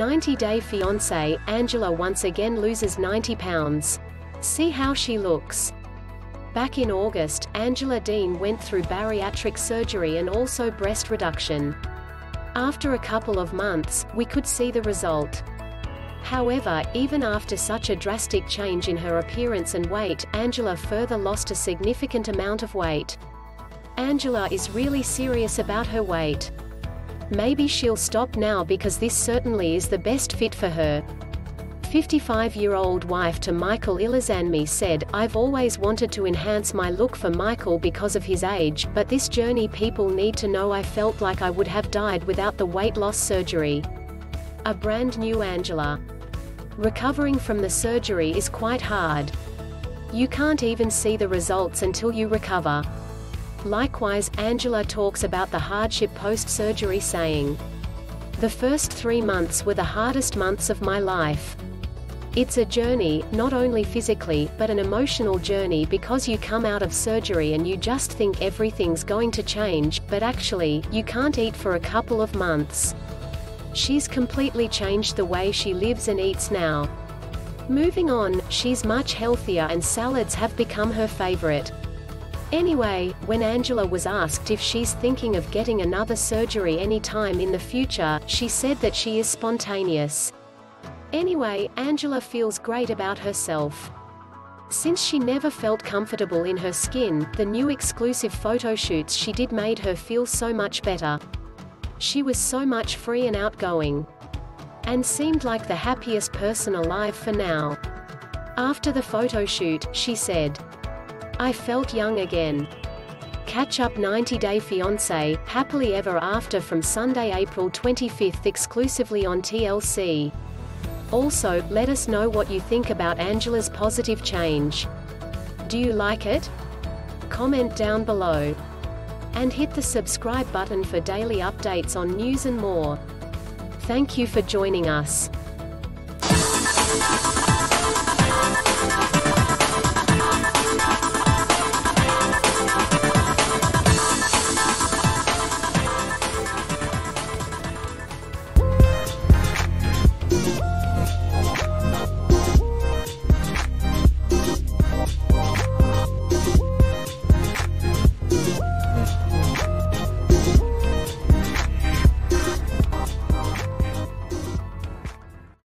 90 Day Fiancé, Angela once again loses 90 pounds. See how she looks. Back in August, Angela Deem went through bariatric surgery and also breast reduction. After a couple of months, we could see the result. However, even after such a drastic change in her appearance and weight, Angela further lost a significant amount of weight. Angela is really serious about her weight. Maybe she'll stop now because this certainly is the best fit for her. 55-year-old wife to Michael Illesanmi said, "I've always wanted to enhance my look for Michael because of his age, but this journey people need to know I felt like I would have died without the weight loss surgery." A brand new Angela. Recovering from the surgery is quite hard. You can't even see the results until you recover. Likewise, Angela talks about the hardship post-surgery, saying, "The first 3 months were the hardest months of my life. It's a journey, not only physically, but an emotional journey, because you come out of surgery and you just think everything's going to change, but actually, you can't eat for a couple of months." She's completely changed the way she lives and eats now. Moving on, she's much healthier and salads have become her favorite. Anyway, when Angela was asked if she's thinking of getting another surgery anytime in the future, she said that she is spontaneous. Anyway, Angela feels great about herself. Since she never felt comfortable in her skin, the new exclusive photoshoots she did made her feel so much better. She was so much free and outgoing, and seemed like the happiest person alive for now. After the photoshoot, she said, "I felt young again." Catch up 90 Day Fiancé, Happily Ever After from Sunday, April 25th exclusively on TLC. Also, let us know what you think about Angela's positive change. Do you like it? Comment down below. And hit the subscribe button for daily updates on news and more. Thank you for joining us.